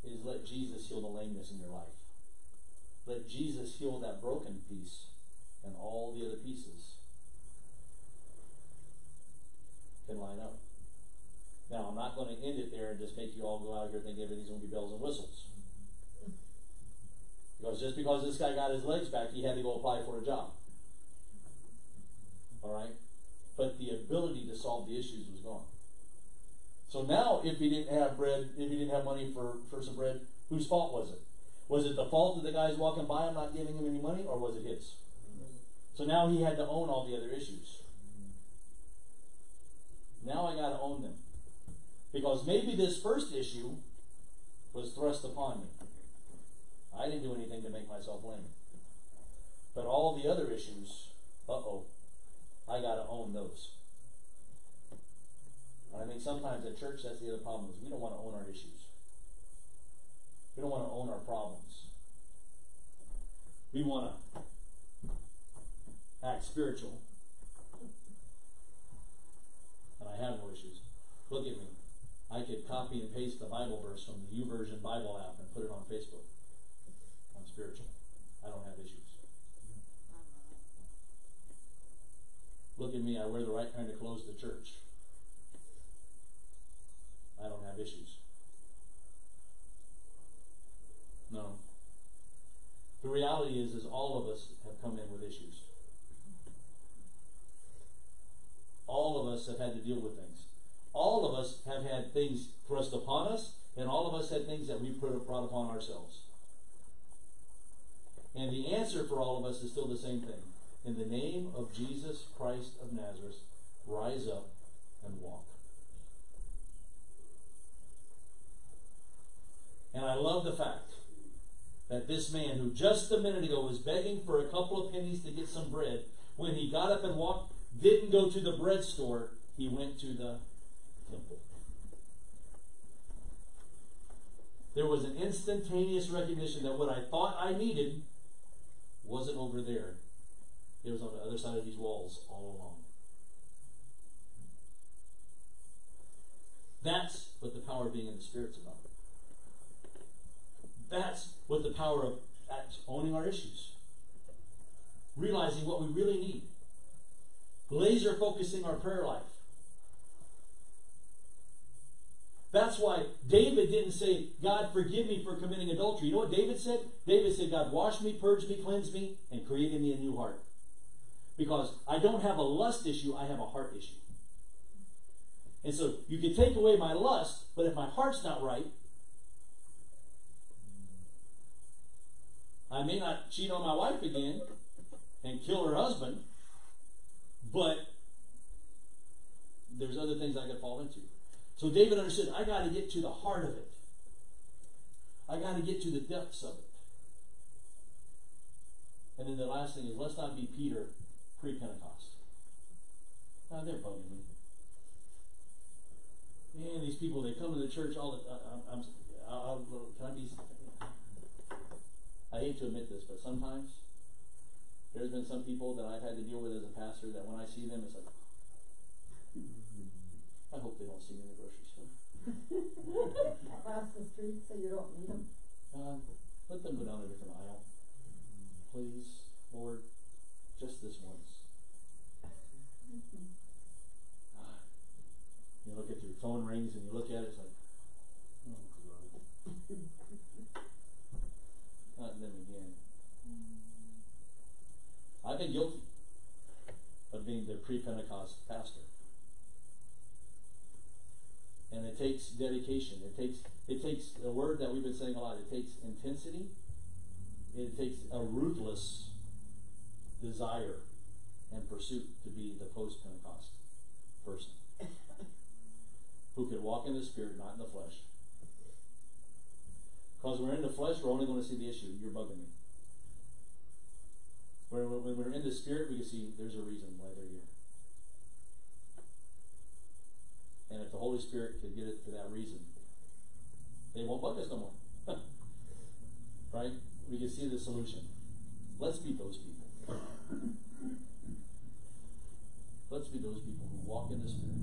is let Jesus heal the lameness in your life. Let Jesus heal that broken piece and all the other pieces can line up. Now, I'm not going to end it there and just make you all go out here thinking everything's going to be bells and whistles. Because just because this guy got his legs back, he had to go apply for a job. All right? But the ability to solve the issues was gone. So now, if he didn't have bread, if he didn't have money for, for some bread, whose fault was it? Was it the fault of the guys walking by him not giving him any money, or was it his? So now he had to own all the other issues. Now I got to own them. Because maybe this first issue was thrust upon me. I didn't do anything to make myself lame. But all the other issues, uh-oh, I got to own those. And I think sometimes at church, that's the other problem, is we don't want to own our issues. We don't want to own our problems. We want to act spiritual. And I have no issues. Look at me. I could copy and paste the Bible verse from the YouVersion Bible app and put it on Facebook. I'm spiritual. I don't have issues. Look at me. I wear the right kind of clothes to church. I don't have issues. No. The reality is, is all of us have come in with issues. All of us have had to deal with things. All of us have had things thrust upon us, and all of us had things that we put brought upon ourselves. And the answer for all of us is still the same thing. In the name of Jesus Christ of Nazareth, rise up and walk. And I love the fact that this man who just a minute ago was begging for a couple of pennies to get some bread, when he got up and walked, didn't go to the bread store, he went to the temple. There was an instantaneous recognition that what I thought I needed wasn't over there. It was on the other side of these walls all along. That's what the power of being in the Spirit's about. That's what the power of owning our issues. Realizing what we really need. Laser focusing our prayer life. That's why David didn't say, God, forgive me for committing adultery. You know what David said? David said, God, wash me, purge me, cleanse me, and create in me a new heart. Because I don't have a lust issue, I have a heart issue. And so you can take away my lust, but if my heart's not right, I may not cheat on my wife again and kill her husband, but there's other things I could fall into. So David understood, I got to get to the heart of it. I got to get to the depths of it. And then the last thing is, let's not be Peter pre-Pentecost. Now they're bugging me. Man, these people, they come to the church all the time. I'm, I'm, can I be... I hate to admit this, but sometimes there's been some people that I've had to deal with as a pastor that when I see them, it's like, I hope they don't see me in the grocery store. Across the street so you don't need them. Uh, let them go down a different aisle. Please, Lord, just this once. Mm-hmm. ah, you look at your phone rings and you look at it, it's like, oh, God. Not them again. Mm-hmm. I've been guilty of being the pre-Pentecost pastor. And it takes dedication. It takes it takes a word that we've been saying a lot. It takes intensity. It takes a ruthless desire and pursuit to be the post-Pentecost person who can walk in the Spirit, not in the flesh. Because when we're in the flesh, we're only going to see the issue. You're bugging me. When we're in the Spirit, we can see there's a reason why they're here. And if the Holy Spirit could get it for that reason, they won't bug us no more. Right? We can see the solution. Let's be those people. Let's be those people who walk in the Spirit.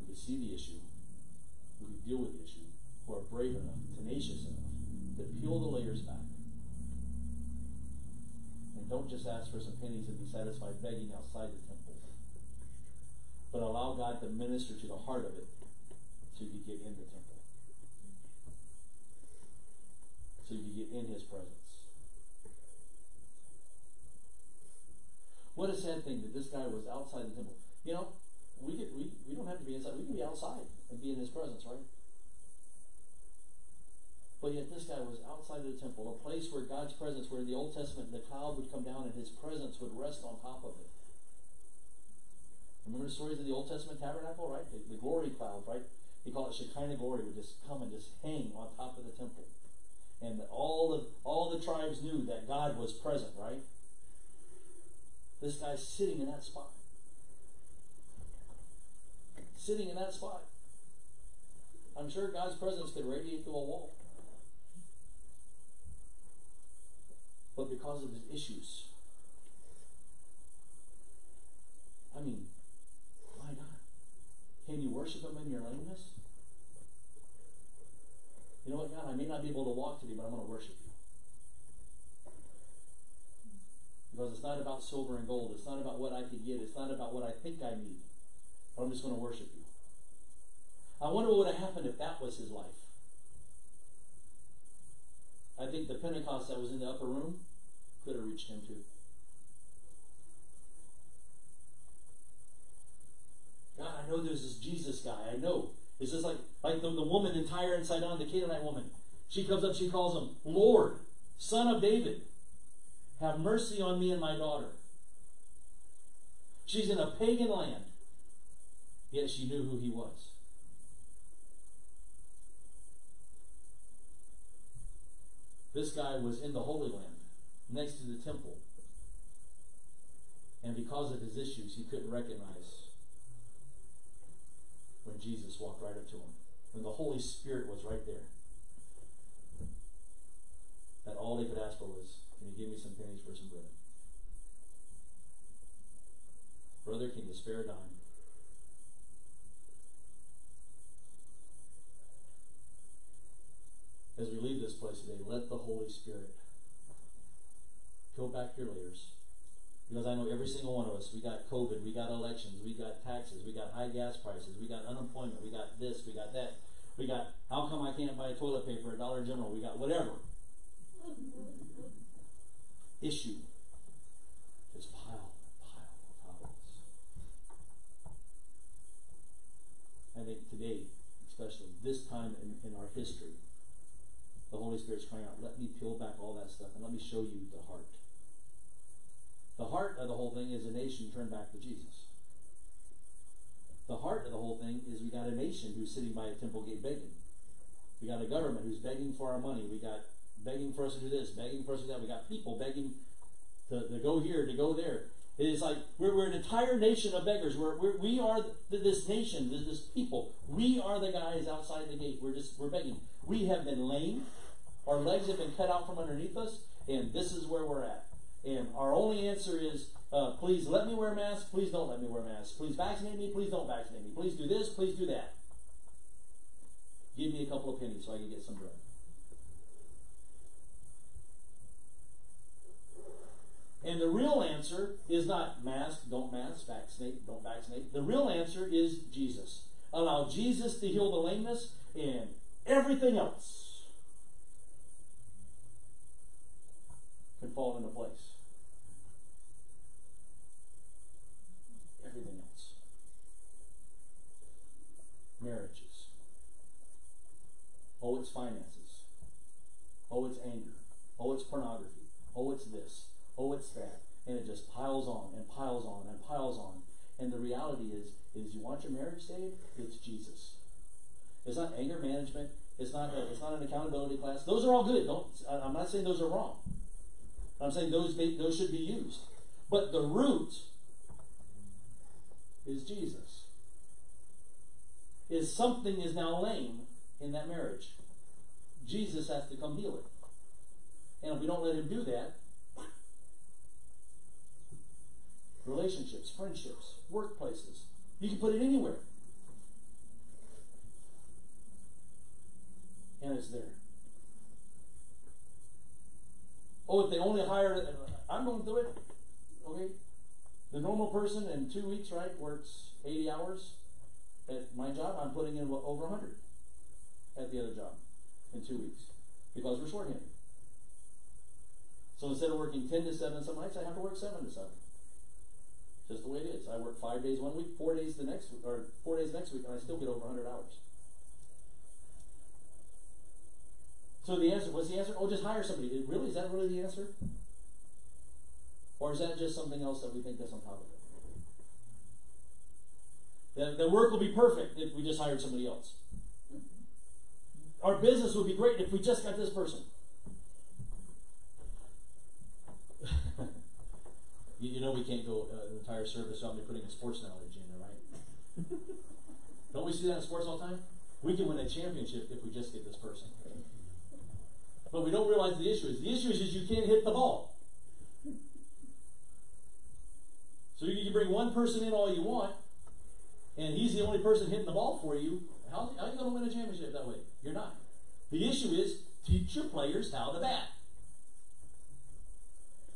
We can see the issue. We can deal with the issue. Who are brave enough, tenacious enough that peel the layers back. And don't just ask for some pennies and be satisfied begging outside the temple, but allow God to minister to the heart of it so you can get in the temple, so you can get in his presence. What a sad thing that this guy was outside the temple. You know, we get, we, we don't have to be inside. We can be outside and be in his presence, right? But yet this guy was outside of the temple, a place where God's presence, where in the Old Testament the cloud would come down and his presence would rest on top of it. Remember the stories of the Old Testament tabernacle, right? The, the glory cloud, right? They call it Shekinah Glory, would just come and just hang on top of the temple. And all the, all the tribes knew that God was present, right? This guy's sitting in that spot. Sitting in that spot. I'm sure God's presence could radiate through a wall. But because of his issues, I mean, my God, can you worship him in your lameness? You know what, God, I may not be able to walk today, but I'm going to worship you. Because it's not about silver and gold. It's not about what I can get. It's not about what I think I need. But I'm just going to worship you. I wonder what would have happened if that was his life. I think the Pentecost that was in the upper room could have reached him too. God, I know there's this Jesus guy. I know. It's just like, like the, the woman in Tyre and Sidon, the Canaanite woman. She comes up, she calls him, Lord, Son of David, have mercy on me and my daughter. She's in a pagan land, yet she knew who he was. This guy was in the Holy Land, next to the temple. And because of his issues, he couldn't recognize when Jesus walked right up to him, when the Holy Spirit was right there, that all they could ask for was, can you give me some pennies for some bread? Brother, can you spare a dime? As we leave this place today, let the Holy Spirit peel back your layers. Because I know every single one of us, we got COVID, we got elections, we got taxes, we got high gas prices, we got unemployment, we got this, we got that. We got, how come I can't buy toilet paper at Dollar General? We got whatever. Issue. Just pile, pile, piles. I think today, especially this time in, in our history, the Holy Spirit's crying out, let me peel back all that stuff and let me show you the heart. The heart of the whole thing is a nation turned back to Jesus. The heart of the whole thing is we got a nation who's sitting by a temple gate begging. We got a government who's begging for our money. We got begging for us to do this, begging for us to do that. We got people begging to, to go here, to go there. It is like we're, we're an entire nation of beggars. We're, we're, we are the, this nation, this, this people. We are the guys outside the gate. We're just we're begging. We have been lame. Our legs have been cut out from underneath us, and this is where we're at. And our only answer is, uh, please let me wear a mask. Please don't let me wear a mask. Please vaccinate me. Please don't vaccinate me. Please do this. Please do that. Give me a couple of pennies so I can get some bread. And the real answer is not mask, don't mask, vaccinate, don't vaccinate. The real answer is Jesus. Allow Jesus to heal the lameness and everything else can fall into place. Everything else. Marriages. Oh, it's finances. Oh, it's anger. Oh, it's pornography. Oh, it's this. Oh, it's that. And it just piles on and piles on and piles on. And the reality is, is you want your marriage saved? It's Jesus. It's not anger management. It's not, a, it's not an accountability class. Those are all good. Don't, I'm not saying those are wrong. I'm saying those, those should be used. But the root is Jesus. Is something is now lame in that marriage. Jesus has to come heal it. And if we don't let him do that, relationships, friendships, workplaces, you can put it anywhere. And it's there. oh, if they only hired, I'm going to do it, okay? The normal person in two weeks, right, works eighty hours. At my job, I'm putting in over one hundred at the other job in two weeks because we're shorthanded. So instead of working ten to seven some nights, I have to work seven to seven. Just the way it is. I work five days one week, four days the next week, or four days next week, and I still get over one hundred hours. So the answer, what's the answer? Oh, just hire somebody. It really, is that really the answer? Or is that just something else that we think that's on top of it? The, the work will be perfect if we just hired somebody else. Our business would be great if we just got this person. you, you know we can't go uh, the entire service without me putting a sports knowledge in there, right? Don't we see that in sports all the time? We can win a championship if we just get this person. But we don't realize the issue is. The issue is just you can't hit the ball. So you can bring one person in all you want, and he's the only person hitting the ball for you. How, how are you going to win a championship that way? You're not. The issue is teach your players how to bat.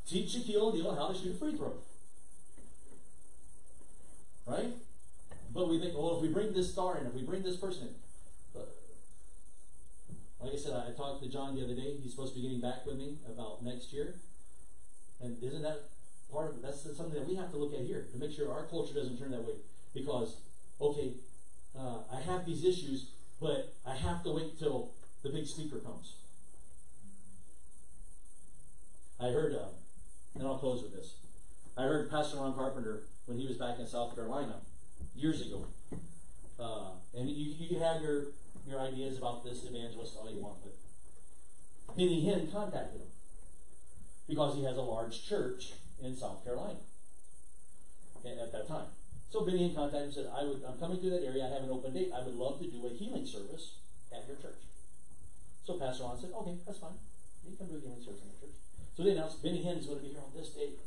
Teach Shaquille O'Neal how to shoot a free throw. Right? But we think, well, if we bring this star in, if we bring this person in. But, like I said, I talked to John the other day. He's supposed to be getting back with me about next year. And isn't that part of it? That's something that we have to look at here to make sure our culture doesn't turn that way. Because, okay, uh, I have these issues, but I have to wait till the big speaker comes. I heard, uh, and I'll close with this. I heard Pastor Ron Carpenter when he was back in South Carolina years ago. Uh, and you, you can have your, your ideas about this evangelist all you want, but Benny Hinn contacted him because he has a large church in South Carolina at that time. So Benny Hinn contacted him and said, I would, I'm coming through that area. I have an open date. I would love to do a healing service at your church. So Pastor Ron said, okay, that's fine. You can do a healing service in the church. So they announced Benny Hinn is going to be here on this date.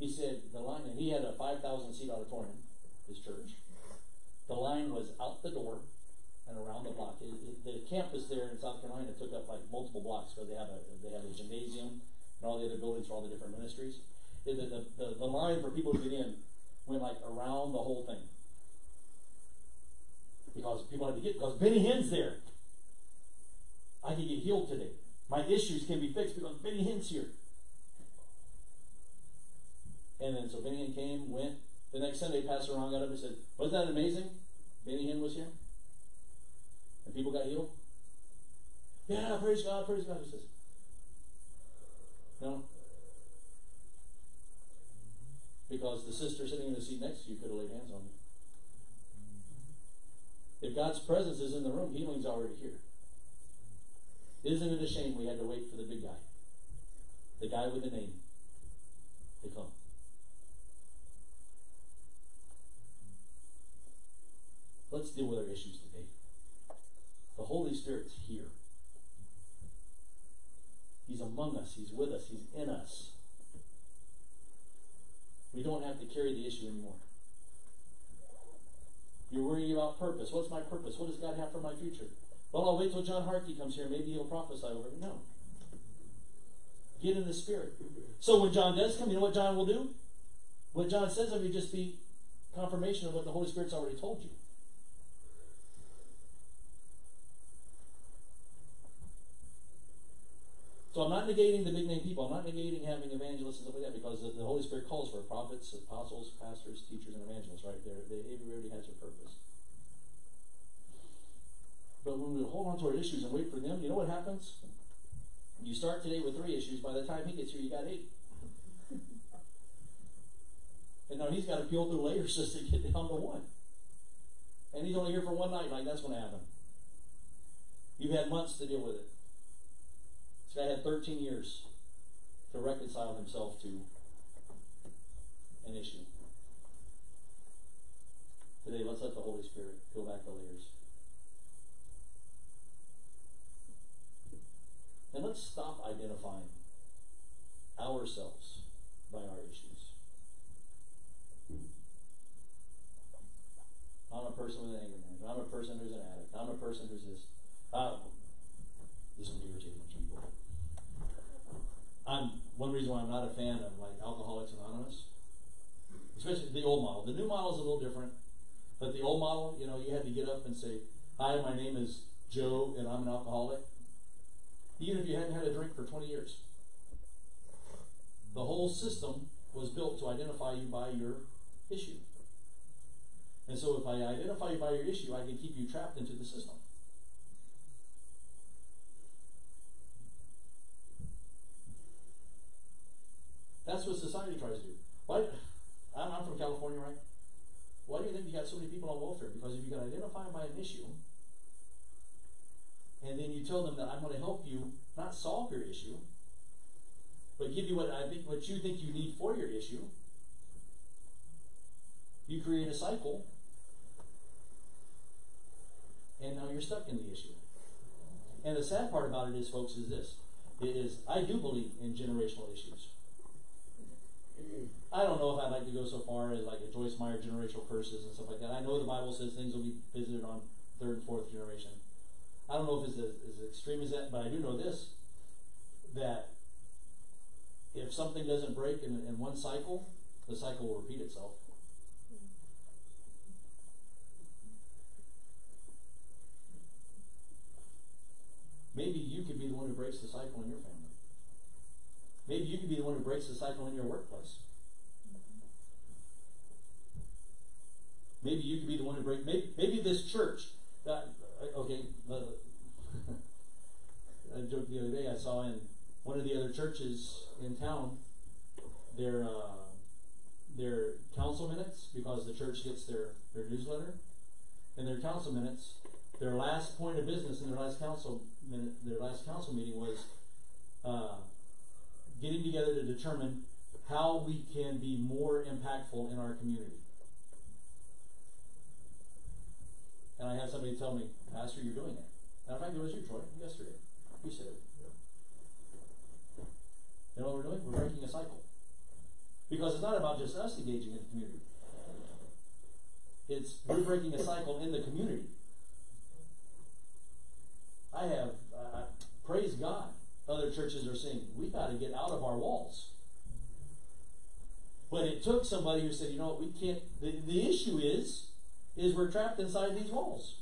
He said, the line, and he had a five thousand seat auditorium, his church. The line was out the door and around the block. It, it, the campus there in South Carolina took up like multiple blocks, because they have a they have a gymnasium and all the other buildings for all the different ministries. It, the, the, the line for people to get in went like around the whole thing because people had to get because Benny Hinn's there. I can get healed today. My issues can be fixed because Benny Hinn's here. And then so Benny Hinn came, went. The next Sunday, Pastor Ron got up and said, wasn't that amazing? Benny Hinn was here. And people got healed. Yeah, praise God, praise God. He says, no. Because the sister sitting in the seat next to you could have laid hands on you. If God's presence is in the room, healing's already here. Isn't it a shame we had to wait for the big guy? The guy with the name to come. Let's deal with our issues today. The Holy Spirit's here. He's among us. He's with us. He's in us. We don't have to carry the issue anymore. You're worrying about purpose. What's my purpose? What does God have for my future? Well, I'll wait till John Harkey comes here. Maybe he'll prophesy over it. No. Get in the Spirit. So when John does come, you know what John will do? What John says of you just be confirmation of what the Holy Spirit's already told you. So I'm not negating the big name people. I'm not negating having evangelists and stuff like that because the, the Holy Spirit calls for prophets, apostles, pastors, teachers, and evangelists, right? They're, they, everybody has their purpose. But when we hold on to our issues and wait for them, you know what happens? You start today with three issues. By the time he gets here, you got eight. And now he's got to peel through layers just to get down to one. And he's only here for one night. Like, that's going to happen. You've had months to deal with it. This guy had thirteen years to reconcile himself to an issue. Today, let's let the Holy Spirit peel back the layers. And let's stop identifying ourselves by our issues. I'm a person with an anger management. I'm a person who's an addict. I'm a person who's this. Uh, this will be irritating to people. why I'm not a fan of like Alcoholics Anonymous, especially the old model. The new model is a little different, but the old model, you know, you had to get up and say, "Hi, my name is Joe, and I'm an alcoholic," even if you hadn't had a drink for twenty years. The whole system was built to identify you by your issue. And so if I identify you by your issue, I can keep you trapped into the system. That's what society tries to do. Why, I'm from California, right? Why do you think you got so many people on welfare? Because if you can identify by an issue, and then you tell them that I'm going to help you not solve your issue, but give you what I think, what you think you need for your issue, you create a cycle, and now you're stuck in the issue. And the sad part about it is, folks, is this. It is, I do believe in generational issues. I don't know if I'd like to go so far as like a Joyce Meyer generational curses and stuff like that. I know the Bible says things will be visited on third and fourth generation. I don't know if it's as, as extreme as that, but I do know this, that if something doesn't break in, in one cycle, the cycle will repeat itself. Maybe you could be the one who breaks the cycle in your family. Maybe you could be the one who breaks the cycle in your workplace. Maybe you could be the one who breaks... Maybe, maybe this church... That, okay, uh, I joked the other day, I saw in one of the other churches in town, their uh, their council minutes, because the church gets their, their newsletter, and their council minutes, their last point of business in their last council minute, their last council meeting was uh, getting together to determine how we can be more impactful in our community. And I had somebody tell me, "Pastor, you're doing that." Matter of fact, it was you, Troy, yesterday. You said it. Yeah. You know what we're doing? We're breaking a cycle. Because it's not about just us engaging in the community. It's we're breaking a cycle in the community. I have, uh, praise God, other churches are saying, we got to get out of our walls. But it took somebody who said, you know what, we can't, the, the issue is, is we're trapped inside these walls.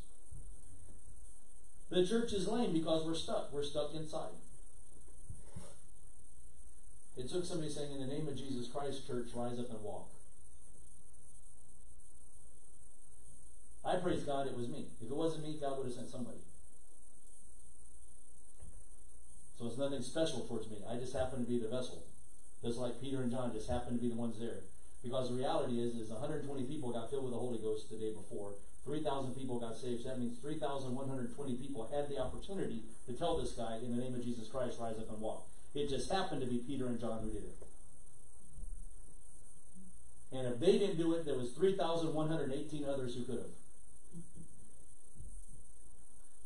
The church is lame because we're stuck. We're stuck inside. It took somebody saying, in the name of Jesus Christ, church, rise up and walk. I praise God it was me. If it wasn't me, God would have sent somebody. So it's nothing special towards me. I just happen to be the vessel. Just like Peter and John just happen to be the ones there. Because the reality is, is one hundred twenty people got filled with the Holy Ghost the day before. three thousand people got saved. So that means three thousand one hundred twenty people had the opportunity to tell this guy, in the name of Jesus Christ, rise up and walk. It just happened to be Peter and John who did it. And if they didn't do it, there was three thousand one hundred eighteen others who could have.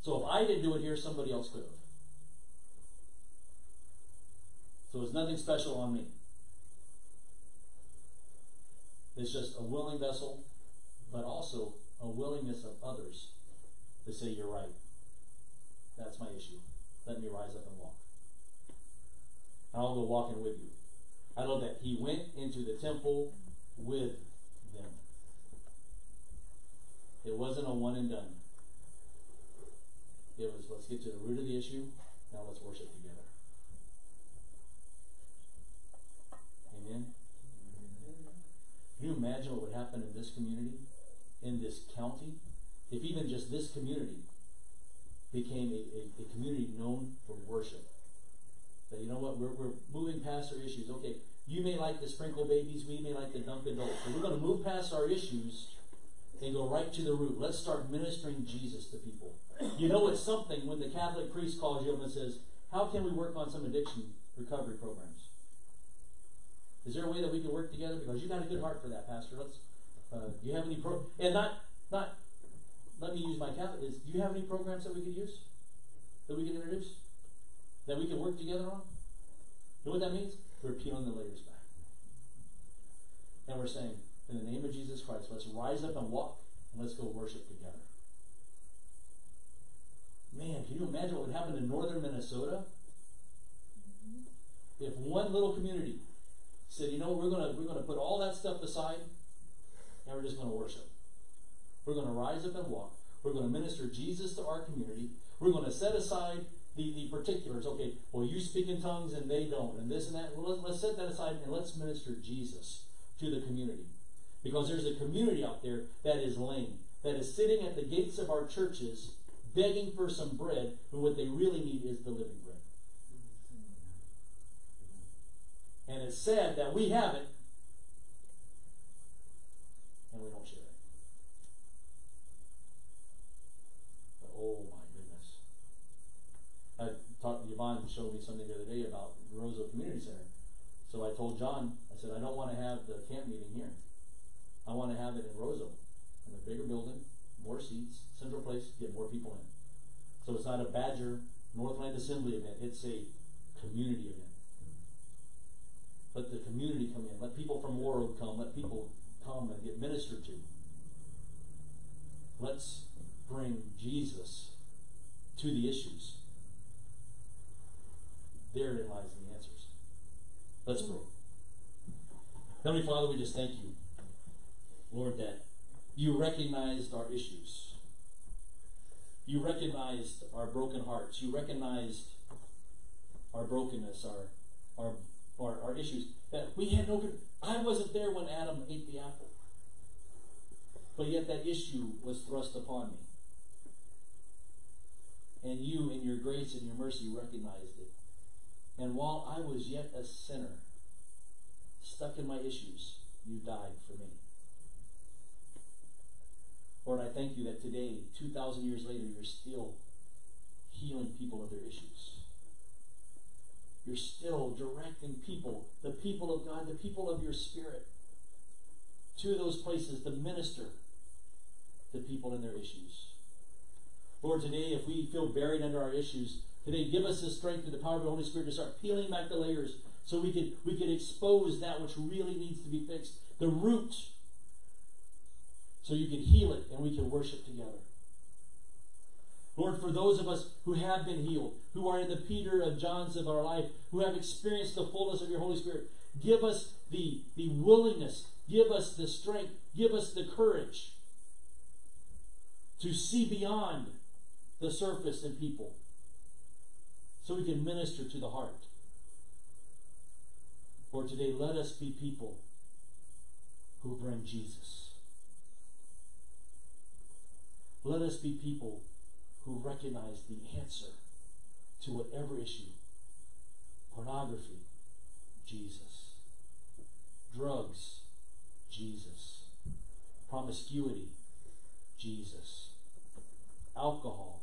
So if I didn't do it here, somebody else could have. So it's nothing special on me. It's just a willing vessel, but also a willingness of others to say, you're right. That's my issue. Let me rise up and walk. And I'll go walking with you. I love that. He went into the temple with them. It wasn't a one and done. It was, let's get to the root of the issue. Now let's worship together. Amen. Can you imagine what would happen in this community, in this county, if even just this community became a, a, a community known for worship? That, you know what, we're, we're moving past our issues. Okay, you may like the sprinkle babies, we may like the dunk adults, but we're going to move past our issues and go right to the root. Let's start ministering Jesus to people. You know it's something when the Catholic priest calls you up and says, how can we work on some addiction recovery programs? Is there a way that we can work together? Because you got a good heart for that, Pastor. Let's. Uh, do you have any pro? And not, not. Let me use my Catholic. Is, do you have any programs that we could use, that we can introduce, that we can work together on? You know what that means? We're peeling the layers back, and we're saying, in the name of Jesus Christ, let's rise up and walk, and let's go worship together. Man, can you imagine what would happen in northern Minnesota? If one little community said, you know, we're gonna we're gonna put all that stuff aside, and we're just gonna worship. We're gonna rise up and walk. We're gonna minister Jesus to our community. We're gonna set aside the, the particulars. Okay, well, you speak in tongues and they don't, and this and that. Well, let's set that aside and let's minister Jesus to the community. Because there's a community out there that is lame, that is sitting at the gates of our churches begging for some bread, but what they really need is the living bread. And it's sad that we have it, and we don't share it. But oh my goodness. I talked to Yvonne, showed me something the other day about the Roseau Community Center. So I told John, I said, I don't want to have the camp meeting here. I want to have it in Roseau, in a bigger building, more seats, central place, get more people in. So it's not a Badger Northland Assembly event, it's a community event. Let the community come in. Let people from Warroad come. Let people come and get ministered to. Let's bring Jesus to the issues. Therein lies the answers. Let's pray. Heavenly Father, we just thank you, Lord, that you recognized our issues. You recognized our broken hearts. You recognized our brokenness, our our. Or our issues that we had no. I wasn't there when Adam ate the apple, but yet that issue was thrust upon me, and you, in your grace and your mercy, recognized it. And while I was yet a sinner, stuck in my issues, you died for me. Lord, I thank you that today, two thousand years later, you're still healing people of their issues. You're still directing people, the people of God, the people of your Spirit, to those places to minister to people in their issues. Lord, today, if we feel buried under our issues, today give us the strength and the power of the Holy Spirit to start peeling back the layers so we can, we can expose that which really needs to be fixed, the root, so you can heal it and we can worship together. Lord, for those of us who have been healed, who are in the Peter and Johns of our life, who have experienced the fullness of your Holy Spirit, give us the, the willingness, give us the strength, give us the courage to see beyond the surface in people so we can minister to the heart. Lord, today let us be people who bring Jesus. Let us be people who recognize the answer to whatever issue. Pornography, Jesus. Drugs, Jesus. Promiscuity, Jesus. Alcohol,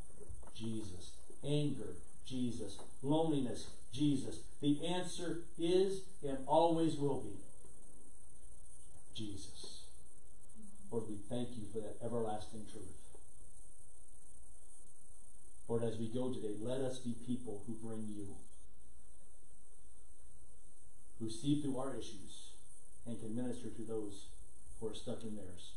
Jesus. Anger, Jesus. Loneliness, Jesus. The answer is and always will be Jesus. Lord, we thank you for that everlasting truth. Lord, as we go today, let us be people who bring you, who see through our issues and can minister to those who are stuck in theirs.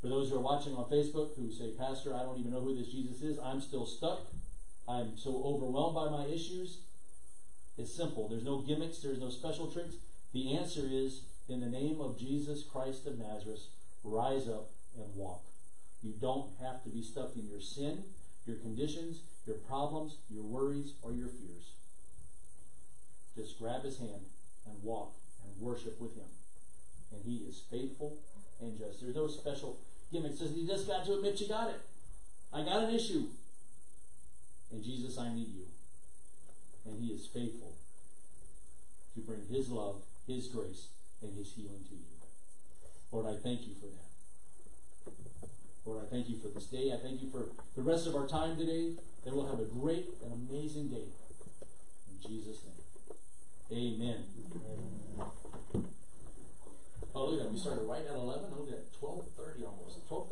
For those who are watching on Facebook who say, Pastor, I don't even know who this Jesus is. I'm still stuck. I'm so overwhelmed by my issues. It's simple. There's no gimmicks. There's no special tricks. The answer is, in the name of Jesus Christ of Nazareth, rise up and walk. You don't have to be stuck in your sin, your conditions, your problems, your worries, or your fears. Just grab his hand and walk and worship with him. And he is faithful and just. There's no special gimmicks. You just got to admit you got it. I got an issue. And Jesus, I need you. And he is faithful to bring his love, his grace, and his healing to you. Lord, I thank you for that. Lord, I thank you for this day. I thank you for the rest of our time today. That we'll have a great and amazing day. In Jesus' name. Amen. Amen. Oh, look at that. We started right at eleven. Look at that. twelve thirty almost. twelve